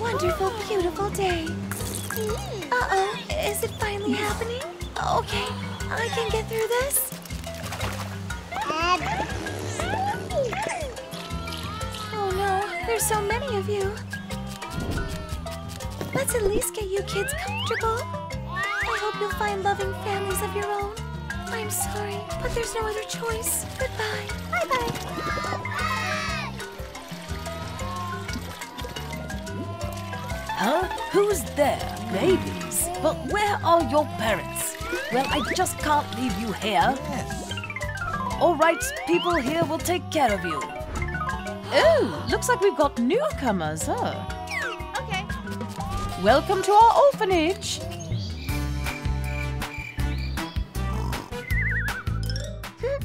wonderful, beautiful day. Uh-oh, is it finally happening? Okay, I can get through this. Oh no, there's so many of you. Let's at least get you kids comfortable. I hope you'll find loving families of your own. I'm sorry, but there's no other choice. Goodbye. Bye-bye. Huh? Who's there? Babies? But where are your parents? Well, I just can't leave you here. Yes. All right, people here will take care of you. Oh, looks like we've got newcomers, huh? Okay. Welcome to our orphanage.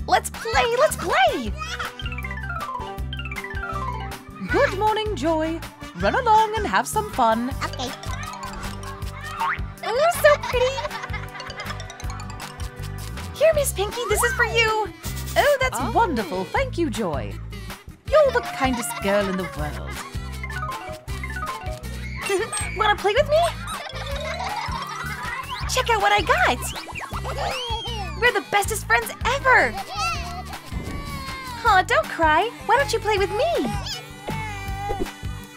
Let's play, let's play! Good morning, Joy. Run along and have some fun. Okay. Ooh, so pretty! Here, Miss Pinky, this is for you. Oh, that's wonderful. Thank you, Joy. You're the kindest girl in the world. Wanna play with me? Check out what I got! We're the bestest friends ever! Aw, don't cry. Why don't you play with me?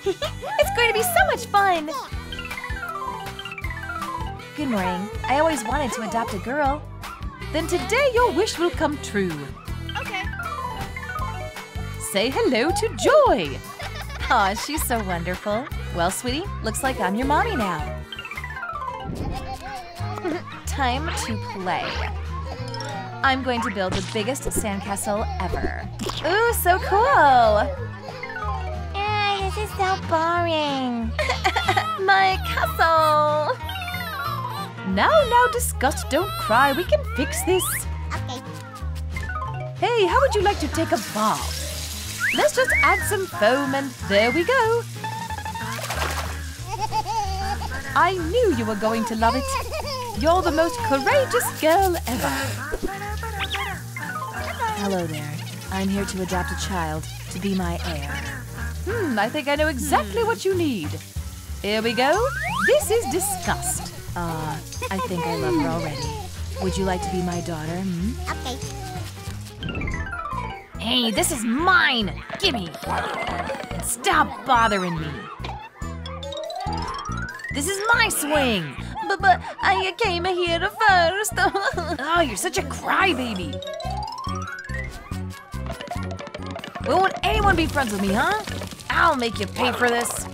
It's going to be so much fun! Good morning. I always wanted to adopt a girl. Then today your wish will come true. Okay. Say hello to Joy. Aw, she's so wonderful. Well, sweetie, looks like I'm your mommy now. Time to play. I'm going to build the biggest sandcastle ever. Ooh, so cool! This is so boring. My castle. Now, disgust, don't cry. We can fix this. Okay. Hey, how would you like to take a bath? Let's just add some foam and there we go. I knew you were going to love it. You're the most courageous girl ever. Hello there. I'm here to adopt a child to be my heir. I think I know exactly what you need. Here we go. This is disgust. I think I love her already. Would you like to be my daughter? Okay. Hey, this is mine. Gimme. And stop bothering me. This is my swing. But I came here first. Oh, you're such a crybaby. Won't anyone be friends with me, huh? I'll make you pay for this.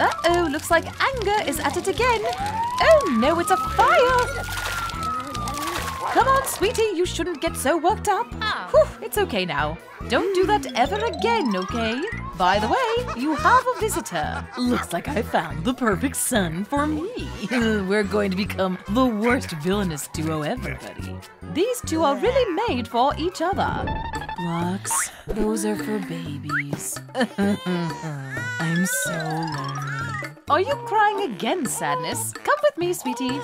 Uh-oh, looks like anger is at it again. Oh no, it's a fire! Come on, sweetie, you shouldn't get so worked up. Whew, it's okay now. Don't do that ever again, okay? By the way, you have a visitor. Looks like I found the perfect son for me. We're going to become the worst villainous duo ever, buddy. These two are really made for each other. Blocks, those are for babies. I'm so lonely. Are you crying again, Sadness? Come with me, sweetie.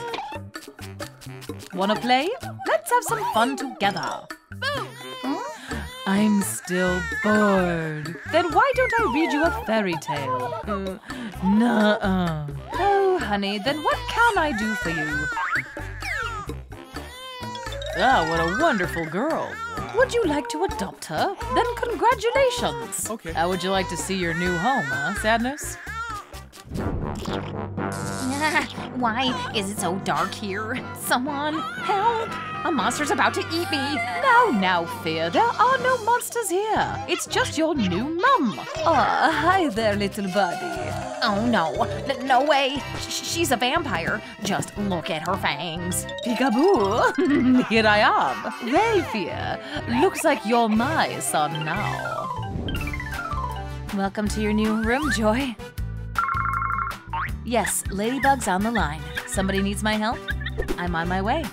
Wanna play? Let's have some fun together. I'm still bored. Then why don't I read you a fairy tale? Nuh-uh. Oh, honey, then what can I do for you? Ah, what a wonderful girl. Would you like to adopt her? Then congratulations! Okay. How would you like to see your new home, huh, Sadness? Why is it so dark here? Someone, help! A monster's about to eat me! Now, Fear, there are no monsters here. It's just your new mum. Ah, hi there, little buddy. Oh, no. No way. She's a vampire. Just look at her fangs. Peekaboo! Here I am. Well, Fear, looks like you're my son now. Welcome to your new room, Joy. Yes, Ladybug's on the line. Somebody needs my help? I'm on my way.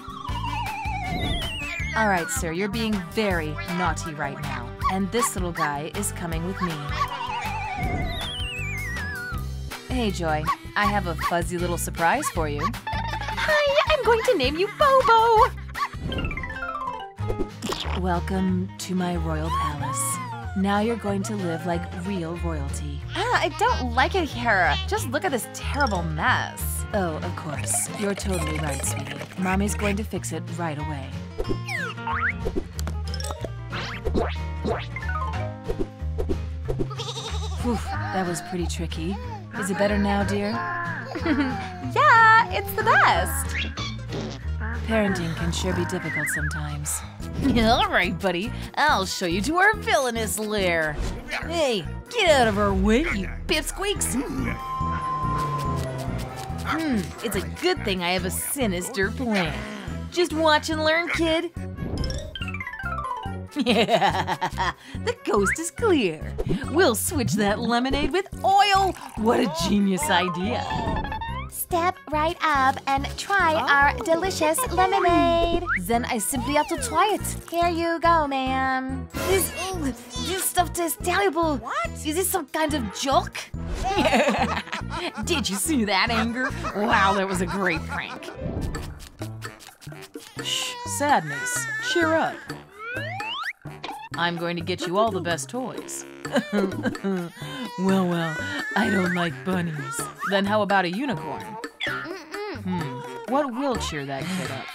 All right, sir, you're being very naughty right now. And this little guy is coming with me. Hey, Joy. I have a fuzzy little surprise for you. Hi, I'm going to name you Bobo! Welcome to my royal palace. Now you're going to live like real royalty. I don't like it here. Just look at this terrible mess. Oh, of course. You're totally right, sweetie. Mommy's going to fix it right away. Whew, that was pretty tricky. Is it better now, dear? Yeah, it's the best. Parenting can sure be difficult sometimes. All right, buddy. I'll show you to our villainous lair. Hey, get out of our way, you pipsqueaks. It's a good thing I have a sinister plan. Just watch and learn, kid. Yeah, the coast is clear. We'll switch that lemonade with oil. What a genius idea. Step right up and try our delicious lemonade. Then I simply have to try it. Here you go, ma'am. This stuff tastes terrible. What? Is this some kind of joke? Did you see that anger? Wow, that was a great prank. Shh, sadness. Cheer up. I'm going to get you all the best toys. Well, I don't like bunnies. Then how about a unicorn? What will cheer that kid up?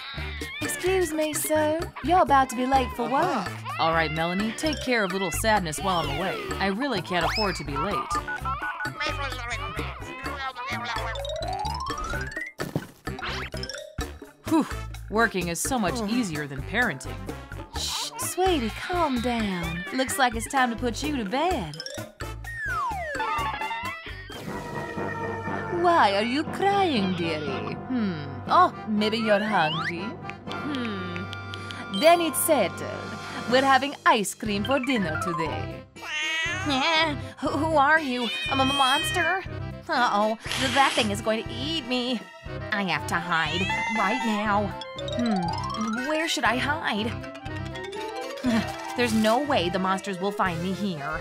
Excuse me, sir. You're about to be late for work. All right, Melanie, take care of little Sadness while I'm away. I really can't afford to be late. Whew, working is so much easier than parenting. Sweetie, calm down. Looks like it's time to put you to bed. Why are you crying, dearie? Oh, maybe you're hungry. Then it's settled. We're having ice cream for dinner today. Yeah, who are you? I'm a monster? Uh-oh, that thing is going to eat me. I have to hide right now. Where should I hide? There's no way the monsters will find me here.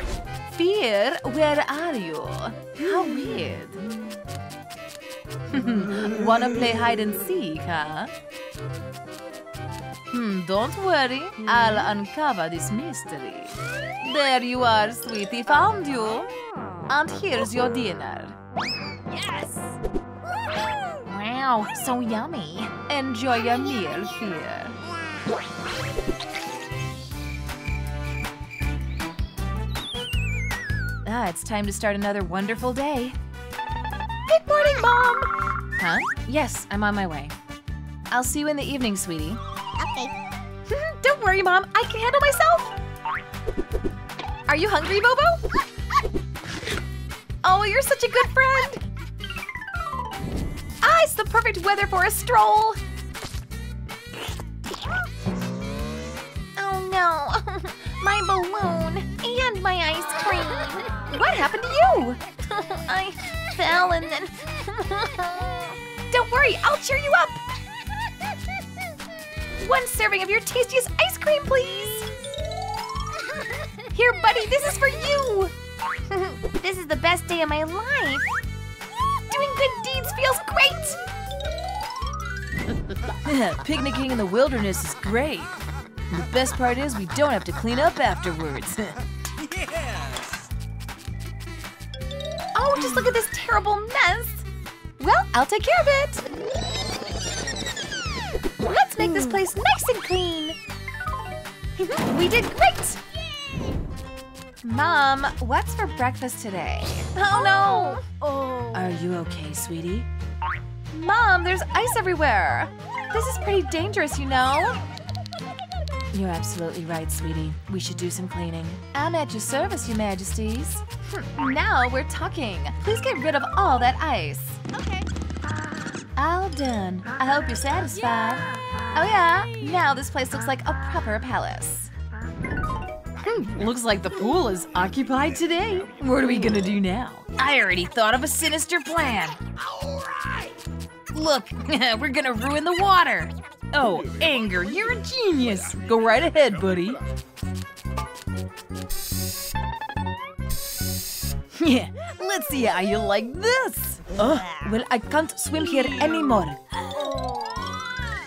Fear, where are you? How weird. Wanna play hide and seek, huh? Don't worry. I'll uncover this mystery. There you are, sweetie. Found you. And here's your dinner. Yes! Wow, so yummy. Enjoy your meal, Fear. Ah, it's time to start another wonderful day. Good morning, Mom! Huh? Yes, I'm on my way. I'll see you in the evening, sweetie. Okay. Don't worry, Mom. I can handle myself. Are you hungry, Bobo? Oh, you're such a good friend. Ah, it's the perfect weather for a stroll. Oh, no. My balloon and my ice cream. What happened to you? I fell and then… Don't worry, I'll cheer you up! One serving of your tastiest ice cream, please! Here, buddy, this is for you! This is the best day of my life! Doing good deeds feels great! Picnicking in the wilderness is great. The best part is we don't have to clean up afterwards. Oh, just look at this terrible mess. Well, I'll take care of it. Let's make this place nice and clean. We did great. Mom, what's for breakfast today? Oh, no. Oh. Are you okay, sweetie? Mom, there's ice everywhere. This is pretty dangerous, you know. You're absolutely right, sweetie. We should do some cleaning. I'm at your service, your majesties. Now we're talking. Please get rid of all that ice. Okay. All done. I hope you're satisfied. Oh yeah, now this place looks like a proper palace. Looks like the pool is occupied today. What are we gonna do now? I already thought of a sinister plan. All right. Look, we're gonna ruin the water. Oh, Anger, you're a genius. Go right ahead, buddy. Yeah, let's see how you like this. Oh, well, I can't swim here anymore.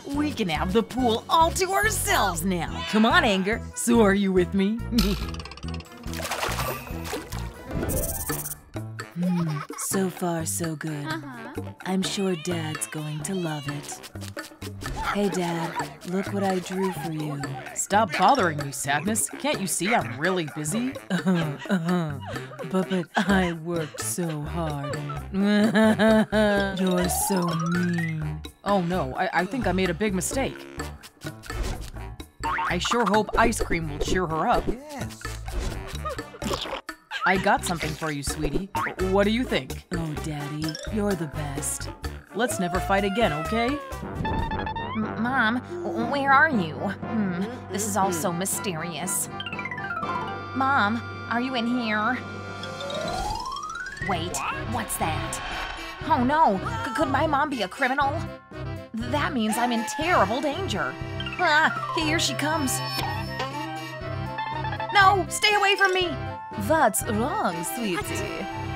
We can have the pool all to ourselves now. Come on, Anger. So are you with me? So far, so good. I'm sure Dad's going to love it. Hey, Dad, look what I drew for you. Stop bothering me, Sadness. Can't you see I'm really busy? But I worked so hard. You're so mean. Oh, no, I think I made a big mistake. I sure hope ice cream will cheer her up. Yes. I got something for you, sweetie. What do you think? Oh, Daddy, you're the best. Let's never fight again, okay? Mom, where are you? This is all so mysterious. Mom, are you in here? Wait, what's that? Oh no, could my mom be a criminal? That means I'm in terrible danger. Ah, here she comes. No, stay away from me! What's wrong, sweetie?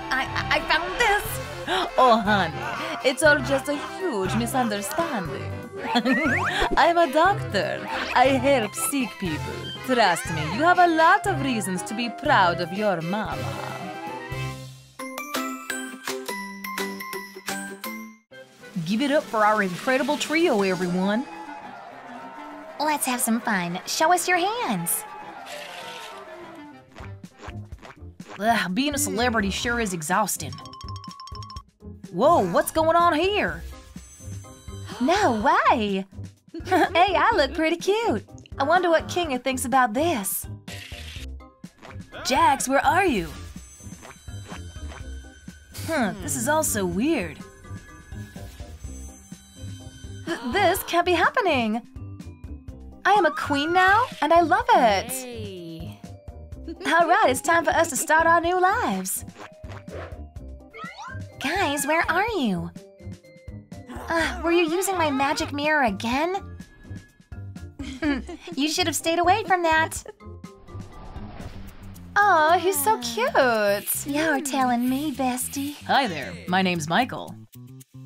I found this! Oh, honey, it's all just a huge misunderstanding. I'm a doctor. I help sick people. Trust me, you have a lot of reasons to be proud of your mama. Give it up for our incredible trio, everyone. Let's have some fun. Show us your hands. Ugh, being a celebrity sure is exhausting. Whoa, what's going on here? No way! Hey, I look pretty cute. I wonder what Kinga thinks about this. Jax, where are you? This is all so weird. This can't be happening. I am a queen now, and I love it. Hey. All right, it's time for us to start our new lives. Guys, where are you? Were you using my magic mirror again? You should have stayed away from that. Oh, he's so cute. You're telling me, bestie. Hi there, my name's Michael.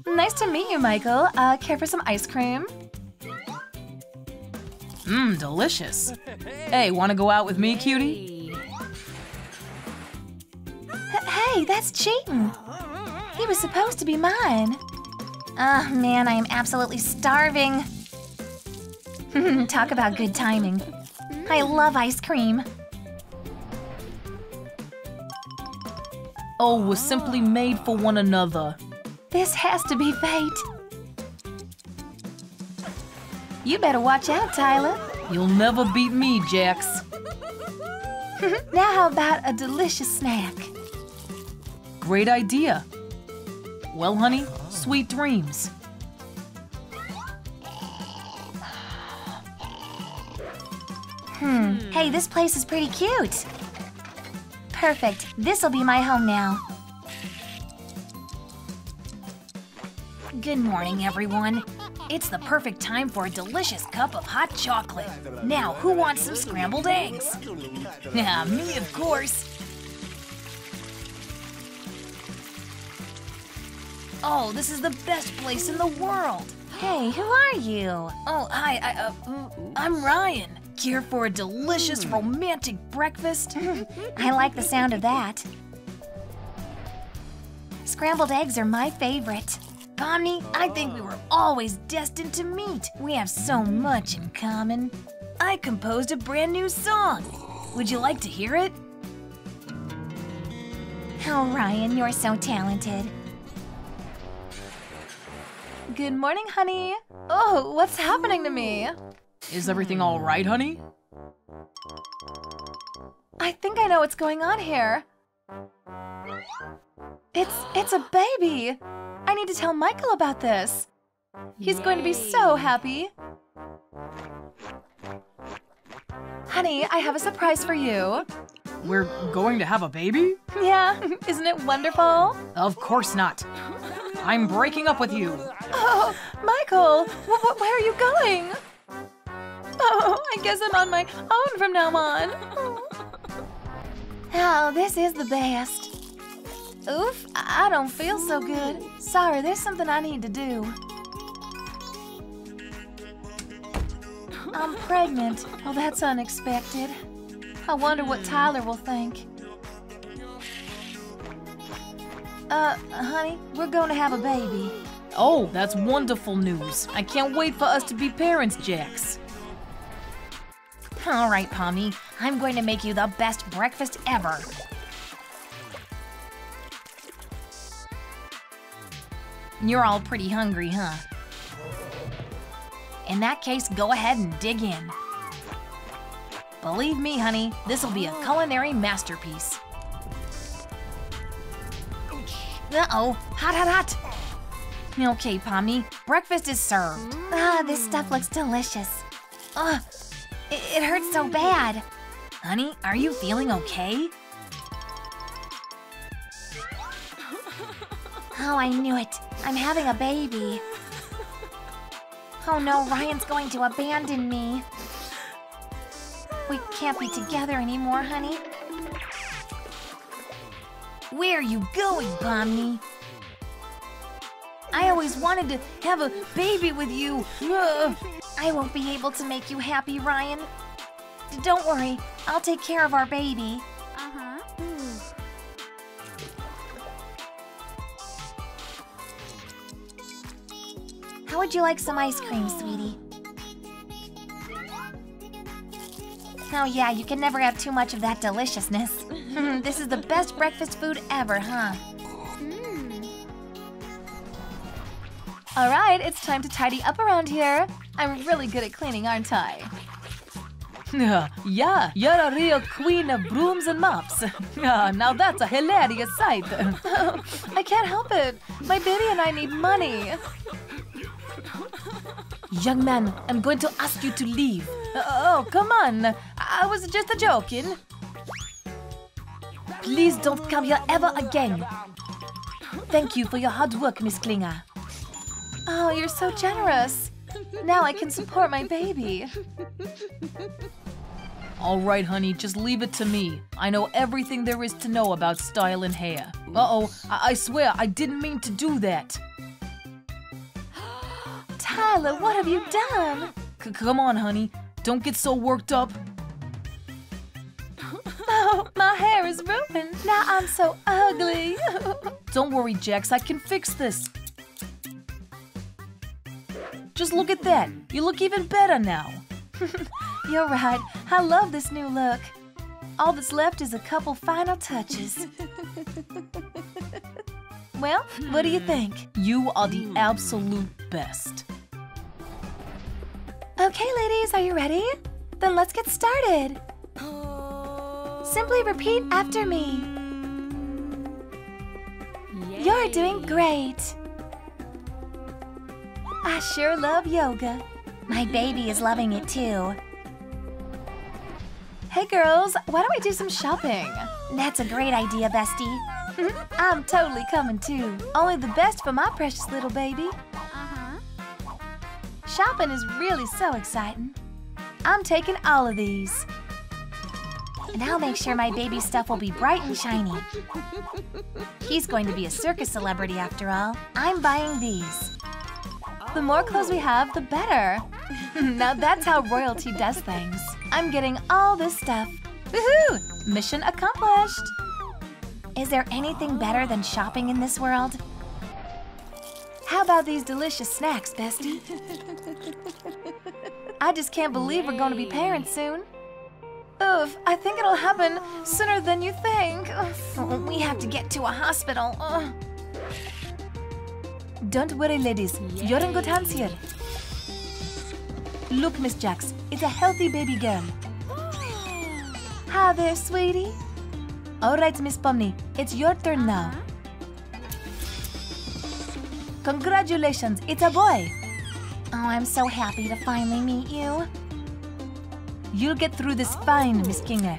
Nice to meet you, Michael. Care for some ice cream? Mmm, delicious. Hey, wanna go out with me, cutie? Hey, that's cheating. He was supposed to be mine. Oh man, I am absolutely starving. Talk about good timing. I love ice cream. Oh, we're simply made for one another. This has to be fate. You better watch out, Tyler. You'll never beat me, Jax. Now how about a delicious snack? Great idea. Well, honey, sweet dreams. Hey, this place is pretty cute. Perfect. This'll be my home now. Good morning, everyone. It's the perfect time for a delicious cup of hot chocolate. Now, who wants some scrambled eggs? Me, of course. Oh, this is the best place in the world. Hey, who are you? Oh, hi, I'm Ryan. Here for a delicious, romantic breakfast. I like the sound of that. Scrambled eggs are my favorite. Pomni, I think we were always destined to meet. We have so much in common. I composed a brand new song. Would you like to hear it? Oh, Ryan, you're so talented. Good morning, honey. Oh, what's happening to me? Is everything all right, honey? I think I know what's going on here. It's a baby. I need to tell Michael about this. He's going to be so happy. Honey, I have a surprise for you. We're going to have a baby? Yeah, isn't it wonderful? Of course not. I'm breaking up with you. Oh, Michael, where are you going? Oh, I guess I'm on my own from now on. Oh, this is the best. Oof, I don't feel so good. Sorry, there's something I need to do. I'm pregnant. Oh, that's unexpected. I wonder what Tyler will think. Honey, we're gonna have a baby. Oh, that's wonderful news. I can't wait for us to be parents, Jax. All right, Pommy, I'm going to make you the best breakfast ever. You're all pretty hungry, huh? In that case, go ahead and dig in. Believe me, honey, this'll be a culinary masterpiece. Uh-oh, hot, hot, hot. Okay, Pommy, breakfast is served. Ah, this stuff looks delicious. Ugh, it hurts so bad. Honey, are you feeling okay? Oh, I knew it. I'm having a baby. Oh no, Ryan's going to abandon me. We can't be together anymore, honey. Where are you going, Pommy? I always wanted to have a baby with you. Ugh. I won't be able to make you happy, Ryan. Don't worry, I'll take care of our baby. Uh-huh. How would you like some ice cream, sweetie? Oh yeah, you can never have too much of that deliciousness. This is the best breakfast food ever, huh? All right, it's time to tidy up around here. I'm really good at cleaning, aren't I? Yeah, you're a real queen of brooms and mops. Now that's a hilarious sight. I can't help it. My baby and I need money. Young man, I'm going to ask you to leave. Oh, come on. I was just joking. Please don't come here ever again. Thank you for your hard work, Miss Klinger. Oh, you're so generous. Now I can support my baby. All right, honey, just leave it to me. I know everything there is to know about style and hair. Uh-oh, I swear, I didn't mean to do that. Tyler, what have you done? Come on, honey. Don't get so worked up. Oh, my hair is ruined. Now I'm so ugly. Don't worry, Jax. I can fix this. Just look at that. You look even better now. You're right. I love this new look. All that's left is a couple final touches. Well, what do you think? You are the absolute best. Okay, ladies, are you ready? Then let's get started. Simply repeat after me. Yay. You're doing great. I sure love yoga. My baby is loving it too. Hey girls, why don't we do some shopping? That's a great idea, bestie. I'm totally coming too. Only the best for my precious little baby. Shopping is really so exciting. I'm taking all of these. And I'll make sure my baby's stuff will be bright and shiny. He's going to be a circus celebrity after all. I'm buying these. The more clothes we have, the better. Now that's how royalty does things. I'm getting all this stuff. Woohoo! Mission accomplished! Is there anything better than shopping in this world? How about these delicious snacks, bestie? I just can't believe we're going to be parents soon. Oof, I think it'll happen sooner than you think. Ugh, we have to get to a hospital. Ugh. Don't worry, ladies. You're in good hands here. Look, Miss Jax, it's a healthy baby girl. Hi there, sweetie. All right, Miss Pomni, it's your turn now. Congratulations, it's a boy! Oh, I'm so happy to finally meet you. You'll get through this fine, Miss Klinger.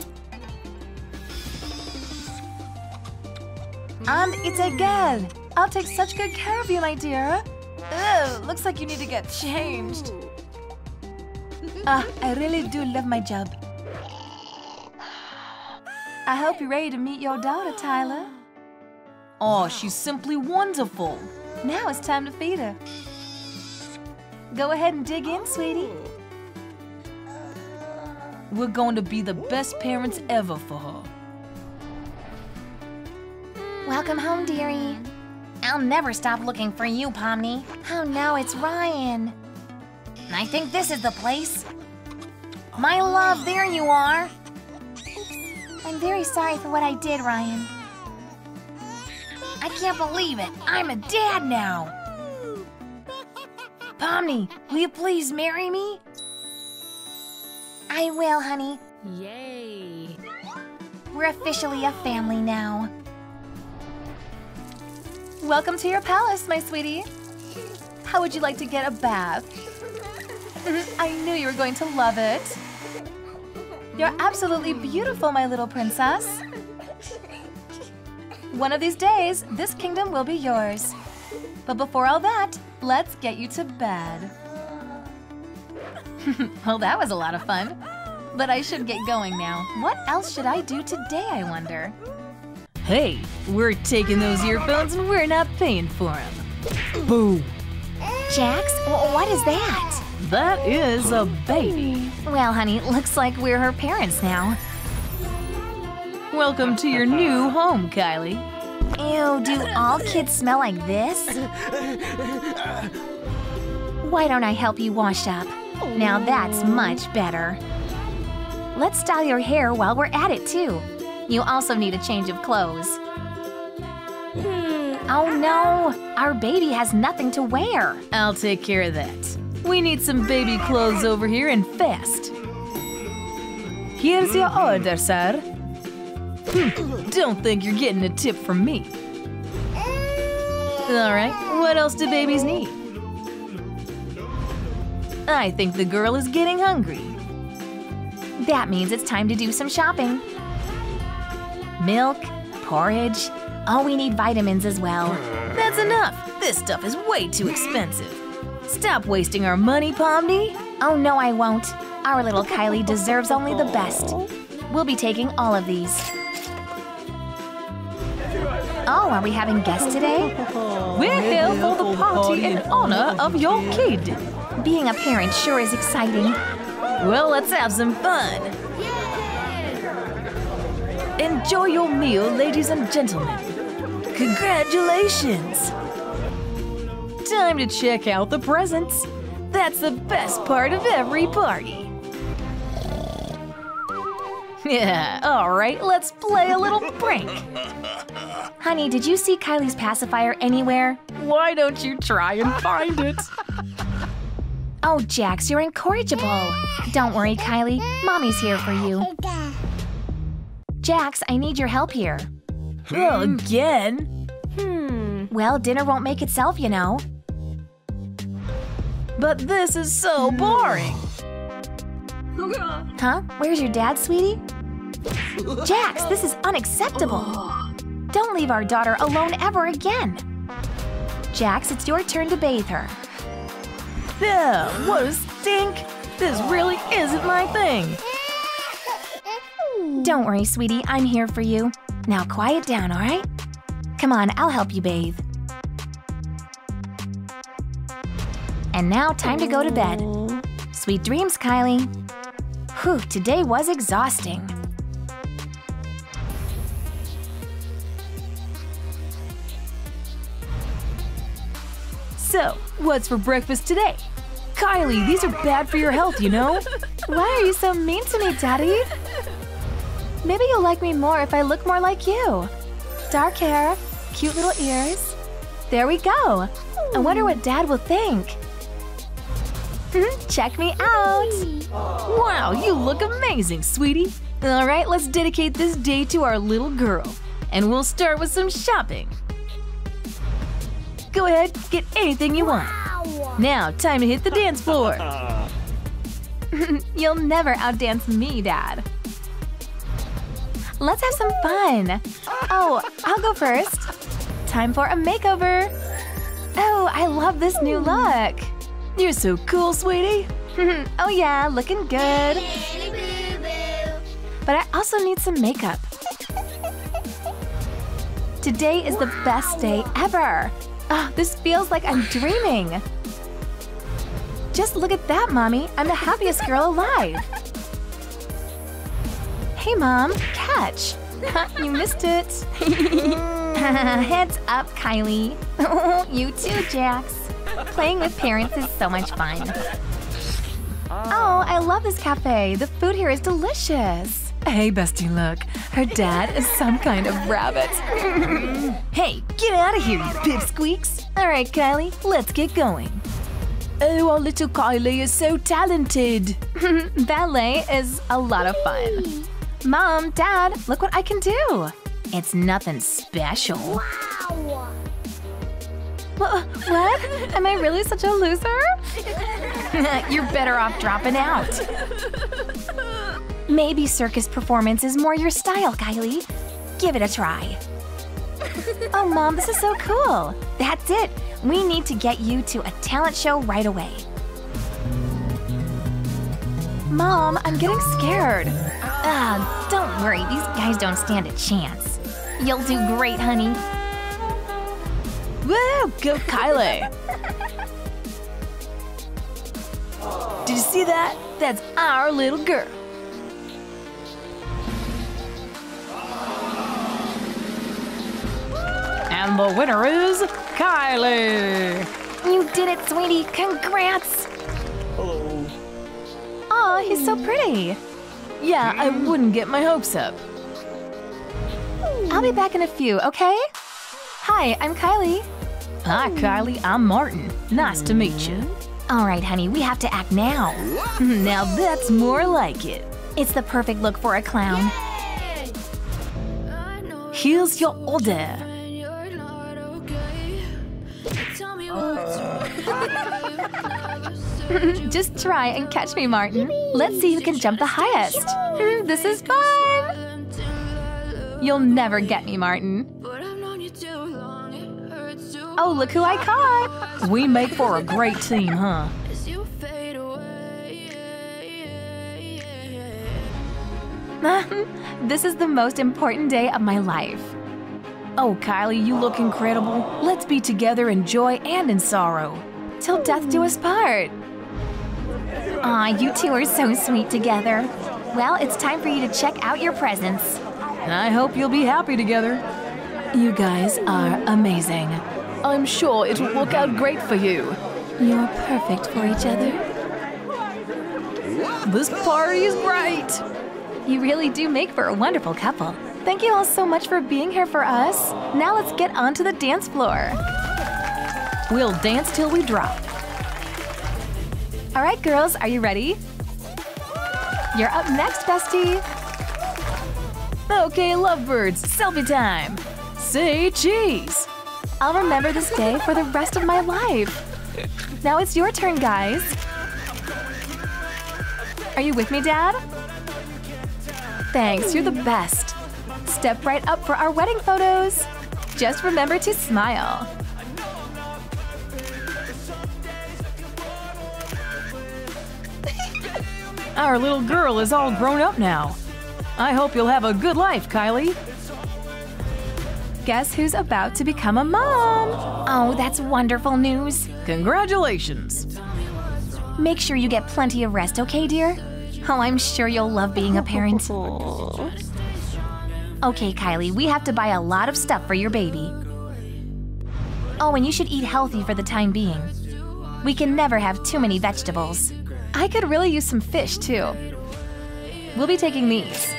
And it's a girl! I'll take such good care of you, my dear. Ugh, looks like you need to get changed. Ah, I really do love my job. I hope you're ready to meet your daughter, Tyler. Oh, she's simply wonderful! Now it's time to feed her. Go ahead and dig in, sweetie. We're going to be the best parents ever for her. Welcome home, dearie. I'll never stop looking for you, Pomni. Oh no, it's Ryan. I think this is the place. My love, there you are. Oops. I'm very sorry for what I did, Ryan. I can't believe it. I'm a dad now. Pomni, will you please marry me? I will, honey. Yay. We're officially a family now. Welcome to your palace, my sweetie. How would you like to get a bath? I knew you were going to love it. You're absolutely beautiful, my little princess. One of these days, this kingdom will be yours. But before all that, let's get you to bed. Well, that was a lot of fun. But I should get going now. What else should I do today, I wonder? Hey, we're taking those earphones and we're not paying for them. Boom! Jax, what is that? That is a baby. Well, honey, looks like we're her parents now. Welcome to your new home, Kylie. Ew, do all kids smell like this? Why don't I help you wash up? Now that's much better. Let's style your hair while we're at it, too. You also need a change of clothes. Oh no, our baby has nothing to wear. I'll take care of that. We need some baby clothes over here and fast. Here's your order, sir. Don't think you're getting a tip from me. All right, what else do babies need? I think the girl is getting hungry. That means it's time to do some shopping. Milk, porridge. Oh, we need vitamins as well. That's enough. This stuff is way too expensive. Stop wasting our money, Pomni. Oh, no, I won't. Our little Kylie deserves only the best. We'll be taking all of these. Oh, are we having guests today? We're here for the party in honor of your kid. Being a parent sure is exciting. Well, let's have some fun. Enjoy your meal, ladies and gentlemen. Congratulations! Time to check out the presents. That's the best part of every party. Yeah, all right, let's play a little prank. Honey, did you see Kylie's pacifier anywhere? Why don't you try and find it? Oh, Jax, you're incorrigible. Don't worry, Kylie. Mommy's here for you. Jax, I need your help here. Oh, again? Well, dinner won't make itself, you know. But this is so boring. Huh? Where's your dad, sweetie? Jax, this is unacceptable. Don't leave our daughter alone ever again. Jax, it's your turn to bathe her. Ugh, what a stink. This really isn't my thing. Don't worry, sweetie, I'm here for you. Now quiet down, all right? Come on, I'll help you bathe. And now time to go to bed. Sweet dreams, Kylie. Whew, today was exhausting. So, what's for breakfast today? Kylie, these are bad for your health, you know? Why are you so mean to me, Daddy? Maybe you'll like me more if I look more like you. Dark hair, cute little ears. There we go. I wonder what Dad will think. Check me out. Wow, you look amazing, sweetie. All right, let's dedicate this day to our little girl. And we'll start with some shopping. Go ahead, get anything you want. Now, time to hit the dance floor. You'll never outdance me, Dad. Let's have some fun. Oh, I'll go first. Time for a makeover. Oh, I love this new look. You're so cool, sweetie. Oh yeah, looking good. But I also need some makeup. Today is the best day ever. Oh, this feels like I'm dreaming. Just look at that, Mommy. I'm the happiest girl alive. Hey, Mom, catch. You missed it. Heads up, Kylie. You too, Jax. Playing with parents is so much fun. Oh, I love this cafe. The food here is delicious. Hey, bestie, look. Her dad is some kind of rabbit. Hey, get out of here, you biff squeaks. All right, Kylie, let's get going. Oh, our little Kylie is so talented. Ballet is a lot of fun. Mom, Dad, look what I can do. It's nothing special. Wow. What? Am I really such a loser? You're better off dropping out. Maybe circus performance is more your style, Kylie. Give it a try. Oh, Mom, this is so cool. That's it. We need to get you to a talent show right away. Mom, I'm getting scared. Don't worry, these guys don't stand a chance. You'll do great, honey. Woo, go Kylie! Did you see that? That's our little girl. And the winner is Kylie! You did it, sweetie! Congrats! Hello. Aw, he's so pretty. Yeah, I wouldn't get my hopes up. I'll be back in a few, okay? Hi, I'm Kylie. Hi, Kylie. I'm Martin. Nice to meet you. All right, honey, we have to act now. Now that's more like it. It's the perfect look for a clown. Here's your order. Just try and catch me, Martin. Let's see who can jump the highest. This is fun! You'll never get me, Martin. Oh, look who I caught! We make for a great team, huh? This is the most important day of my life. Oh, Kylie, you look incredible. Let's be together in joy and in sorrow. Till death do us part. Aw, you two are so sweet together. Well, it's time for you to check out your presents. And I hope you'll be happy together. You guys are amazing. I'm sure it will work out great for you. You're perfect for each other. This party is bright. You really do make for a wonderful couple. Thank you all so much for being here for us. Now let's get onto the dance floor. We'll dance till we drop. All right, girls, are you ready? You're up next, bestie. Okay, lovebirds, selfie time. Say cheese. I'll remember this day for the rest of my life. Now it's your turn, guys. Are you with me, Dad? Thanks, you're the best. Step right up for our wedding photos. Just remember to smile. Our little girl is all grown up now. I hope you'll have a good life, Kylie. Guess who's about to become a mom? Oh, that's wonderful news. Congratulations. Make sure you get plenty of rest, okay, dear? Oh, I'm sure you'll love being a parent. Okay, Kylie, we have to buy a lot of stuff for your baby. Oh, and you should eat healthy for the time being. We can never have too many vegetables. I could really use some fish, too. We'll be taking these.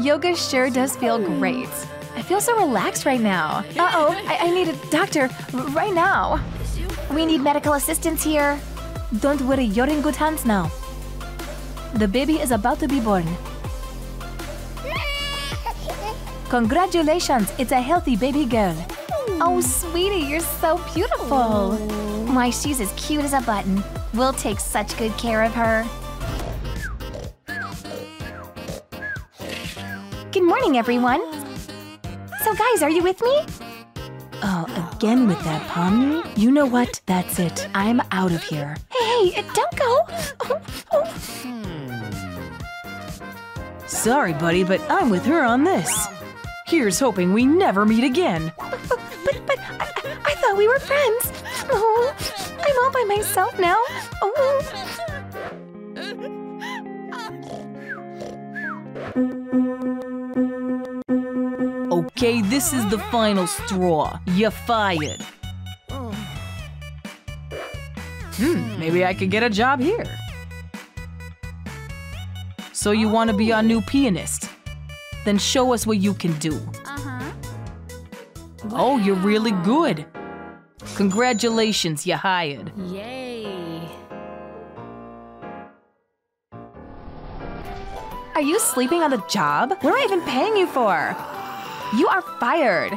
Yoga sure does feel great. I feel so relaxed right now. Uh-oh, I need a doctor right now. We need medical assistance here. Don't worry, you're in good hands now. The baby is about to be born. Congratulations, it's a healthy baby girl. Oh, sweetie, you're so beautiful. Why, she's as cute as a button. We'll take such good care of her. Good morning, everyone. So, guys, are you with me? Oh, again with that pomni? You know what? That's it. I'm out of here. Hey, don't go. Sorry, buddy, but I'm with her on this. Here's hoping we never meet again. But I thought we were friends. Oh, I'm all by myself now. Oh. Okay, this is the final straw. You're fired. Maybe I could get a job here. So you want to be our new pianist? Then show us what you can do. Oh, you're really good. Congratulations, you're hired. Yay. Are you sleeping on the job? What am I even paying you for? You are fired.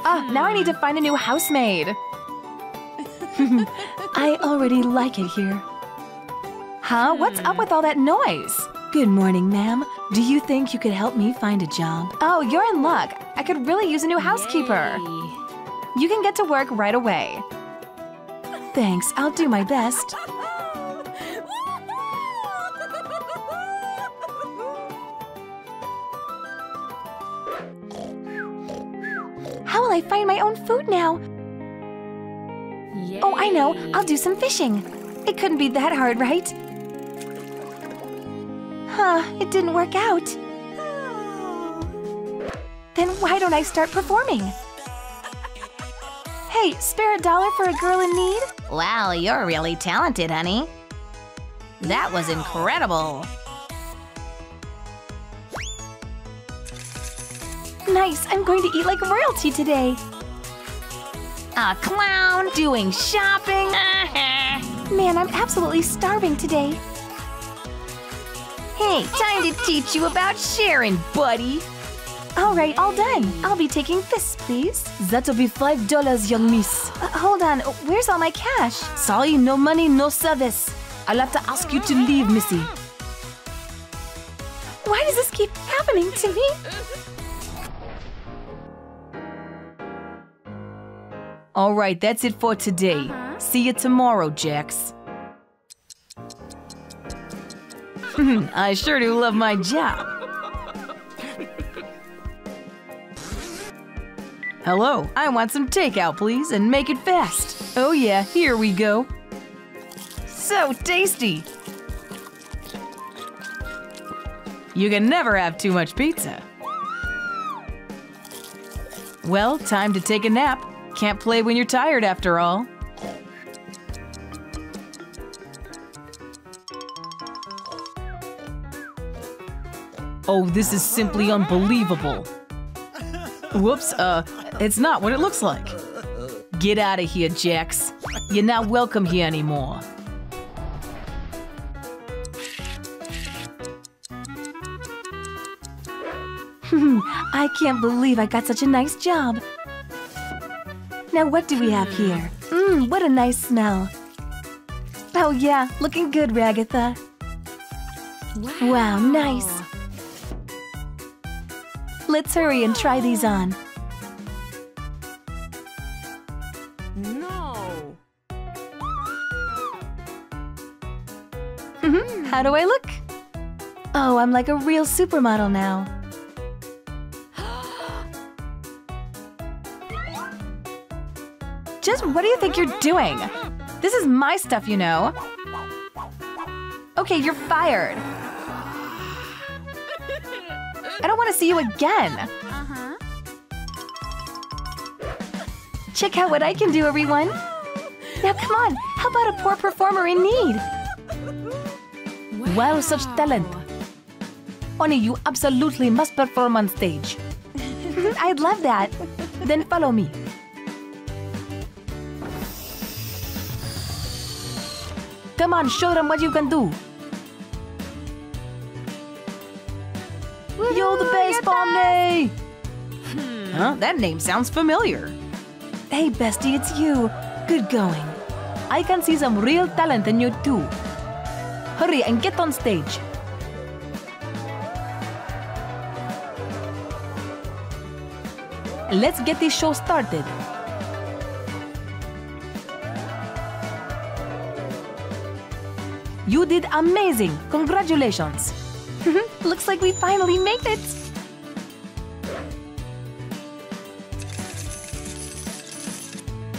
Now I need to find a new housemaid. I already like it here. Huh? What's up with all that noise? Good morning, ma'am. Do you think you could help me find a job? Oh, you're in luck. I could really use a new housekeeper. Yay. You can get to work right away. Thanks, I'll do my best. How will I find my own food now? Yay. Oh, I know. I'll do some fishing. It couldn't be that hard, right? Huh, it didn't work out. Then why don't I start performing? Hey, spare $1 for a girl in need? Wow, you're really talented, honey. That was incredible. Nice, I'm going to eat like royalty today. A clown doing shopping. Man, I'm absolutely starving today. Hey, time to teach you about sharing, buddy. All right, all done. I'll be taking this, please. That'll be $5, young miss. Hold on, where's all my cash? Sorry, no money, no service. I'll have to ask you to leave, missy. Why does this keep happening to me? All right, that's it for today. See you tomorrow, Jax. I sure do love my job. Hello, I want some takeout, please, and make it fast. Oh yeah, here we go. So tasty! You can never have too much pizza. Well, time to take a nap. Can't play when you're tired after all. Oh, this is simply unbelievable. Whoops, it's not what it looks like. Get out of here, Jax. You're not welcome here anymore. I can't believe I got such a nice job. Now what do we have here? What a nice smell. Oh yeah, looking good, Ragatha. Wow, nice. Let's hurry and try these on. No. How do I look? Oh, I'm like a real supermodel now. Just what do you think you're doing? This is my stuff, you know. Okay, you're fired. I don't want to see you again. Check out what I can do, everyone. Now come on, help out a poor performer in need. Wow, such talent. Oni, you absolutely must perform on stage. I'd love that. Then follow me. Come on, show them what you can do. You're the best, Pomni! Huh? That name sounds familiar. Hey, bestie, it's you. Good going. I can see some real talent in you, too. Hurry and get on stage. Let's get this show started. You did amazing. Congratulations. Looks like we finally made it!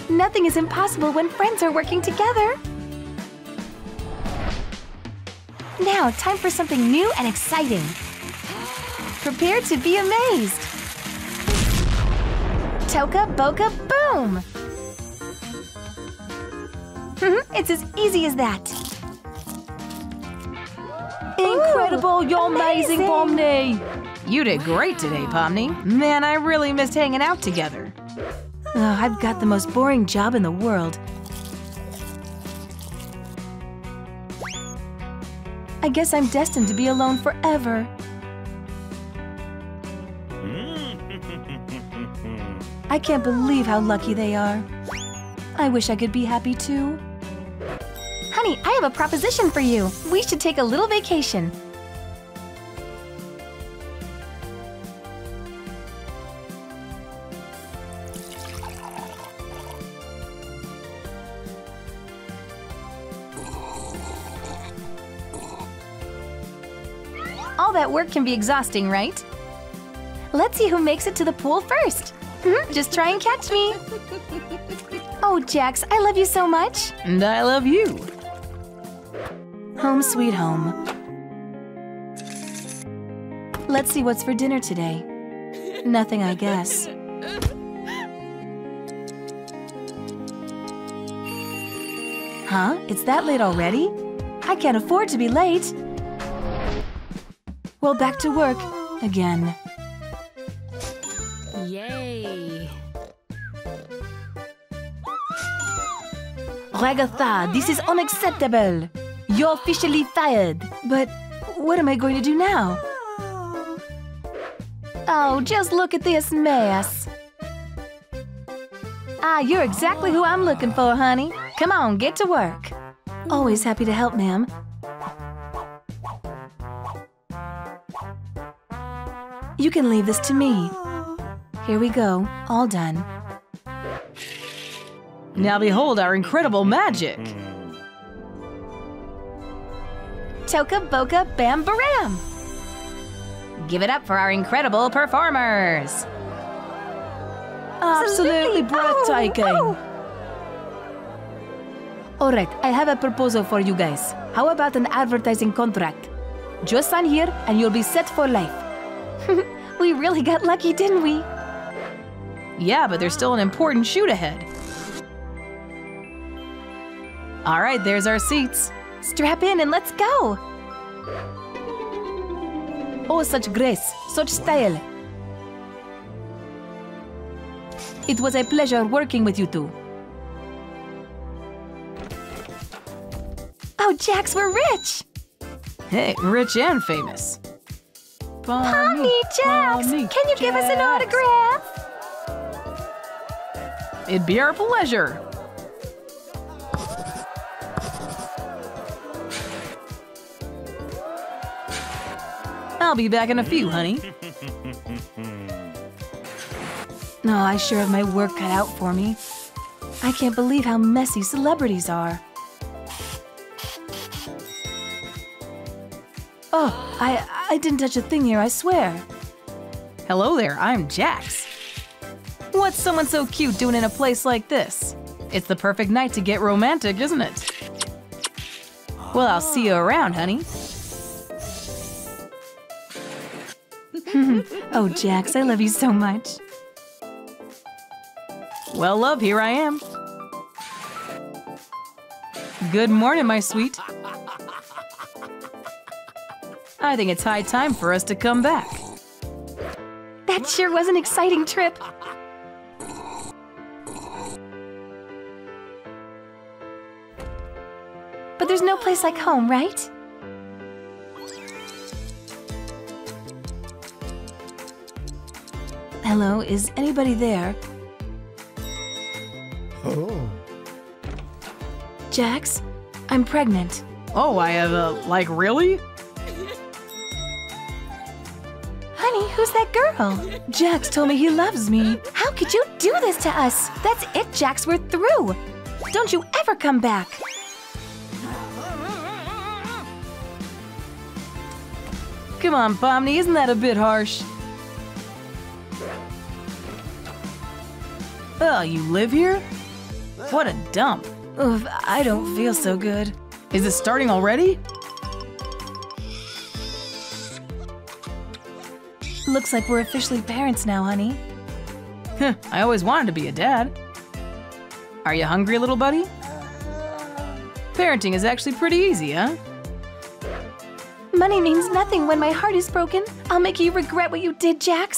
Nothing is impossible when friends are working together! Now, time for something new and exciting! Prepare to be amazed! Toca Boca Boom! It's as easy as that. Incredible! You're amazing, Pomni! You did great today, Pomni. Man, I really missed hanging out together. Oh, I've got the most boring job in the world. I guess I'm destined to be alone forever. I can't believe how lucky they are. I wish I could be happy too. Honey, I have a proposition for you. We should take a little vacation. All that work can be exhausting, right? Let's see who makes it to the pool first. Just try and catch me. Oh, Jax, I love you so much. And I love you. Home sweet home. Let's see what's for dinner today. Nothing, I guess. Huh? It's that late already? I can't afford to be late. Well, back to work again. Yay! Ragatha, this is unacceptable. You're officially fired. But what am I going to do now? Oh, just look at this mess. Ah, you're exactly who I'm looking for, honey. Come on, get to work. Always happy to help, ma'am. You can leave this to me. Here we go, all done. Now behold our incredible magic! Toca Boca Bam Baram! Give it up for our incredible performers! Absolutely breathtaking! Alright, I have a proposal for you guys. How about an advertising contract? Just sign here and you'll be set for life. We really got lucky, didn't we? Yeah, but there's still an important shoot ahead. All right, there's our seats. Strap in and let's go. Oh, such grace, such style. It was a pleasure working with you two. Oh, Jax, we're rich. Hey, rich and famous. Pomni, Jax, can you give us an autograph? It'd be our pleasure. I'll be back in a few, honey. No, I sure have my work cut out for me. I can't believe how messy celebrities are. Oh, I didn't touch a thing here, I swear. Hello there, I'm Jax. What's someone so cute doing in a place like this? It's the perfect night to get romantic, isn't it? Well, I'll see you around, honey. Oh, Jax, I love you so much. Well, love, here I am. Good morning, my sweet. I think it's high time for us to come back. That sure was an exciting trip. But there's no place like home, right? Hello, is anybody there? Oh. Jax, I'm pregnant. Oh, I have a... like, really? Who's that girl? Jax told me he loves me. How could you do this to us? That's it, Jax, we're through. Don't you ever come back. Come on, Pomni, isn't that a bit harsh? Oh, you live here? What a dump. Oof, I don't feel so good. Is it starting already? Looks like we're officially parents now, honey. I always wanted to be a dad. Are you hungry, little buddy? Parenting is actually pretty easy, huh? Money means nothing when my heart is broken. I'll make you regret what you did, Jax.